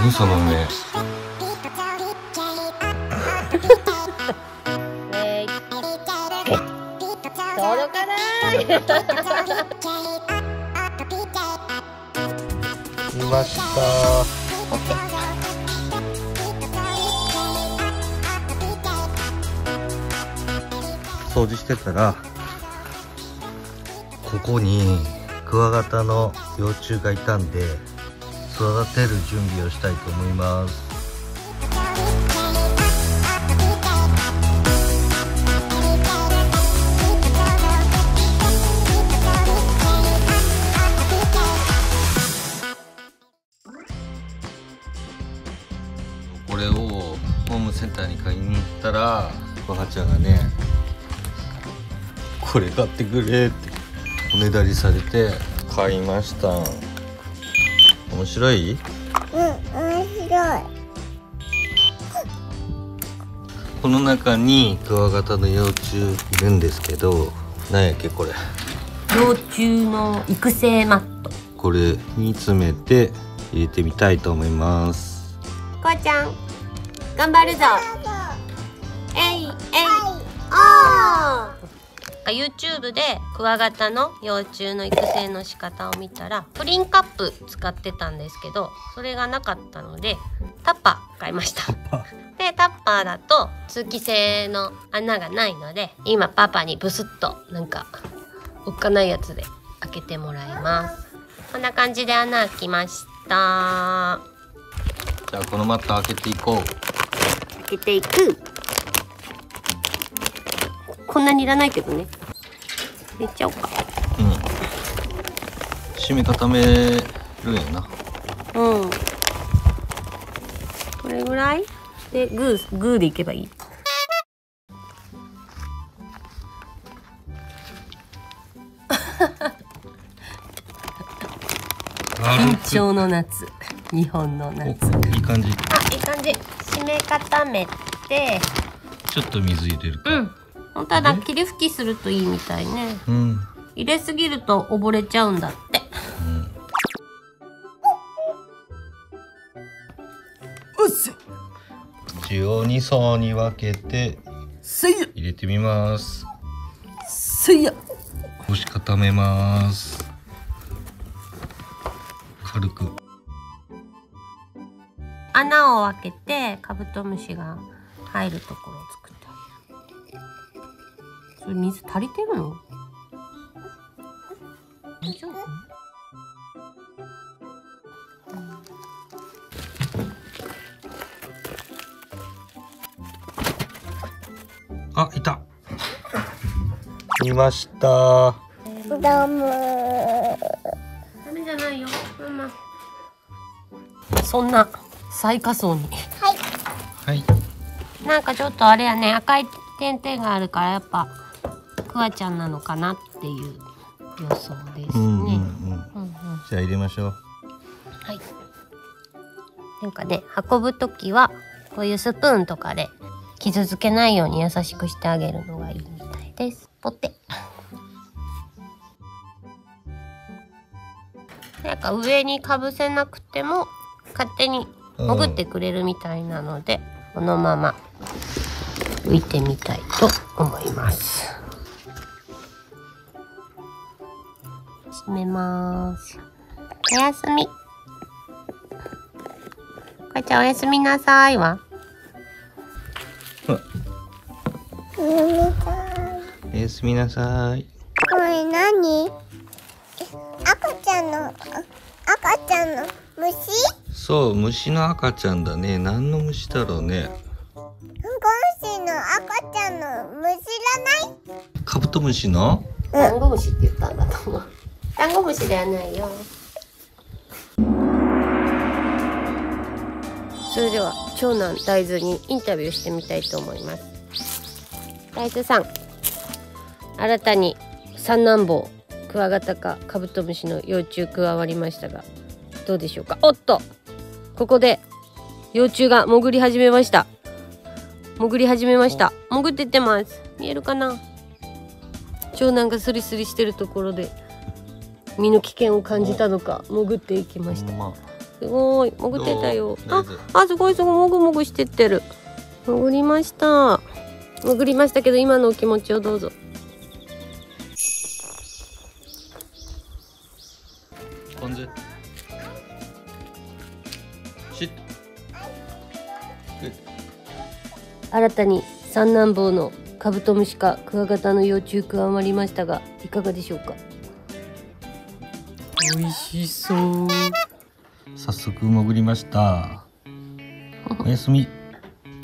何その目。届かないいました。掃除してたらここにクワガタの幼虫がいたんで育てる準備をしたいと思います。これをホームセンターに買いに行ったらおはちゃんがねこれ買ってくれっておねだりされて買いました。面白い？面白い。この中にクワガタの幼虫いるんですけど、なんやっけこれ、幼虫の育成マット、これに詰めて入れてみたいと思います。こうちゃん頑張るぞ。えいえいおー。YouTube でクワガタの幼虫の育成の仕方を見たらプリンカップ使ってたんですけど、それがなかったのでタッパー買いました。でタッパーだと通気性の穴がないので、今パパにブスッとなんかおっかないやつで開けてもらいます。こんな感じで穴開きました。じゃあこのマット開けていこう。開けていく。こんなにいらないけどね。入れちゃおうか。うん。締め固めるんやな。うん。これぐらいでグーでいけばいい。緊張の夏、日本の夏。いい感じ。あ、いい感じ。締め固めて。ちょっと水入れるか。うん。本当はだ霧吹きするといいみたいね、うん、入れすぎると溺れちゃうんだって、うん、うっせ一応2層に分けて入れてみます。すいや押し固めます。軽く穴を開けてカブトムシが入るところを作ってあげる。水足りてるの？大丈夫？あ、いた。見ました。ダメ。ダメじゃないよ、ママ。そんな最下層に。はい。はい。なんかちょっとあれやね、赤い点々があるからやっぱ。クワちゃんなのかなっていう予想ですね。じゃあ入れましょう。はい。なんかね、運ぶときはこういうスプーンとかで傷つけないように優しくしてあげるのがいいみたいです。ポテ。なんか上にかぶせなくても勝手に潜ってくれるみたいなので、このまま浮いてみたいと思います。閉めます。おやすみ。かちゃんおやすみなさいは。おやすみなさい。これ何？赤ちゃんの虫？そう、虫の赤ちゃんだね。何の虫だろうね。ゴムシの赤ちゃんの虫じゃない？カブトムシの？ダンゴムシって言ったんだと思う。ダンゴムシではないよ。それでは長男大豆にインタビューしてみたいと思います。大豆さん、新たに三男坊クワガタかカブトムシの幼虫加わりましたがどうでしょうか。おっと、ここで幼虫が潜り始めました。潜ってってます。見えるかな。長男がスリスリしてるところで身の危険を感じたのか潜っていきました。すごい潜ってたよ。あ、すごいすごい、もぐもぐしてってる。潜りました。潜りましたけど、今のお気持ちをどうぞ。ポン酢。新たに三男坊のカブトムシかクワガタの幼虫加わりましたが、いかがでしょうか。美味しそう。早速潜りました。おやすみ。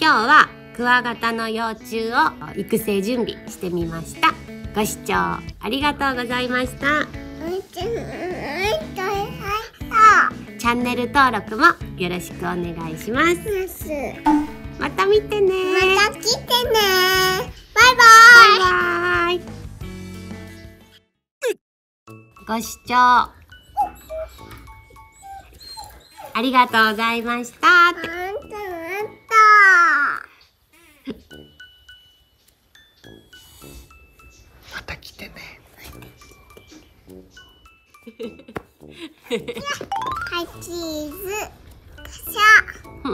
今日はクワガタの幼虫を育成準備してみました。ご視聴ありがとうございました。チャンネル登録もよろしくお願いします。また見てね。また来てね。バイバイ。バイバイ。ご視聴ありがとうございましたって。また来てね。はい、チーズ。カシャ。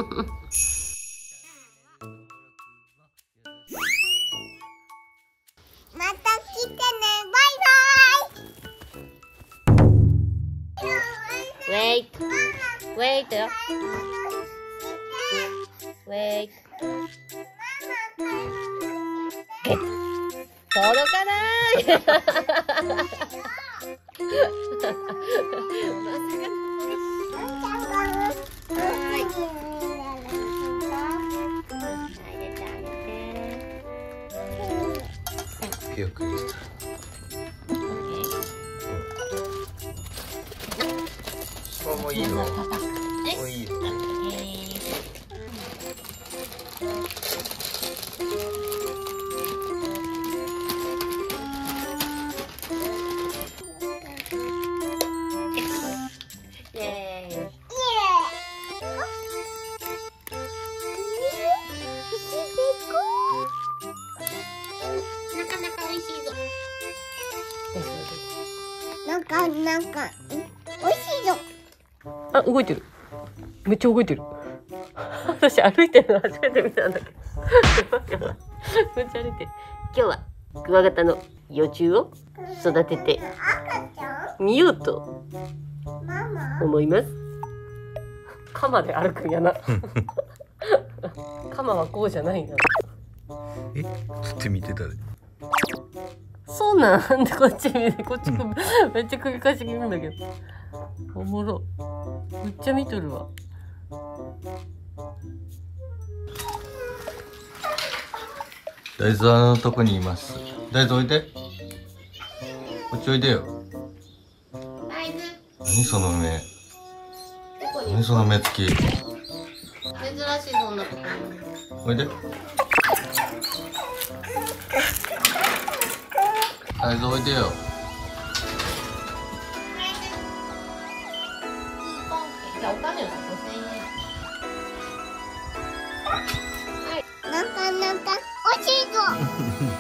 Wait, wait, wait. Get. 届かない。よく見た。もういいよ。もういいよ。なんかおいしいよ。あ、動いてる。めっちゃ動いてる。私歩いてるの初めて見たんだけど。めっちゃ歩いてる。今日はクワガタの幼虫を育ててみようと思います。鎌で歩くんやな。鎌はこうじゃないな。え、つって見てたで。そうなんでこっち見て、こっちめっちゃ首かしげるんだけど。おもろ。めっちゃ見とるわ。大豆のとこにいます。大豆おいで。こっちおいでよ。何その目。何その目つき。珍しいそんなこと。おいで。大豆おいでよ。お金は5000円。なかなかおしいぞ。